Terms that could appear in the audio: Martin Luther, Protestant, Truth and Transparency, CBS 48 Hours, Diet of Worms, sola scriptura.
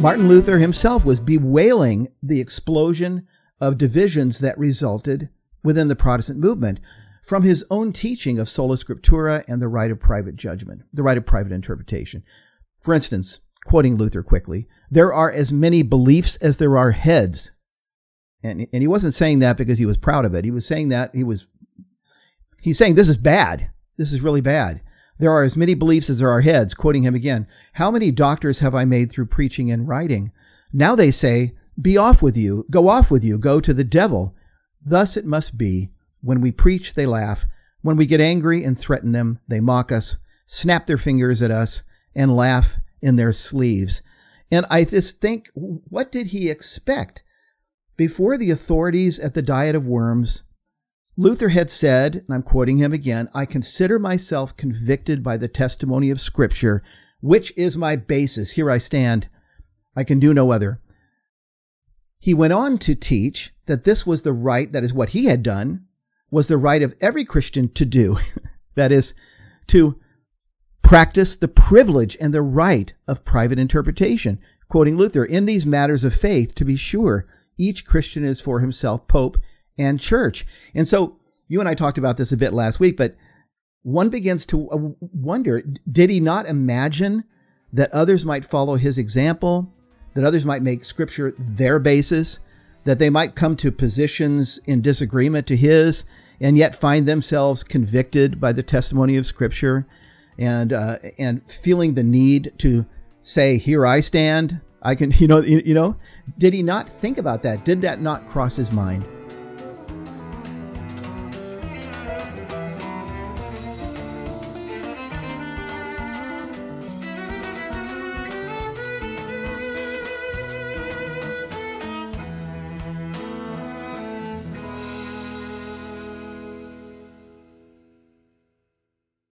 Martin Luther himself was bewailing the explosion of divisions that resulted within the Protestant movement from his own teaching of sola scriptura and the right of private judgment, the right of private interpretation. For instance, quoting Luther quickly, there are as many beliefs as there are heads. And he wasn't saying that because he was proud of it. He was saying that he's saying this is bad. This is really bad. There are as many beliefs as there are heads, quoting him again. How many doctors have I made through preaching and writing? Now they say, be off with you, go to the devil. Thus it must be. When we preach, they laugh. When we get angry and threaten them, they mock us, snap their fingers at us, and laugh in their sleeves. And I just think, what did he expect? Before the authorities at the Diet of Worms, Luther had said, and I'm quoting him again, I consider myself convicted by the testimony of Scripture, which is my basis. Here I stand. I can do no other. He went on to teach that this was the right, that is what he had done, was the right of every Christian to do, that is, to practice the privilege and the right of private interpretation. Quoting Luther, in these matters of faith, to be sure, each Christian is for himself Pope and Church. And so you and I talked about this a bit last week, but one begins to wonder, did he not imagine that others might follow his example, that others might make Scripture their basis, that they might come to positions in disagreement to his and yet find themselves convicted by the testimony of Scripture and feeling the need to say, here I stand, I can, you know, did he not think about that? Did that not cross his mind?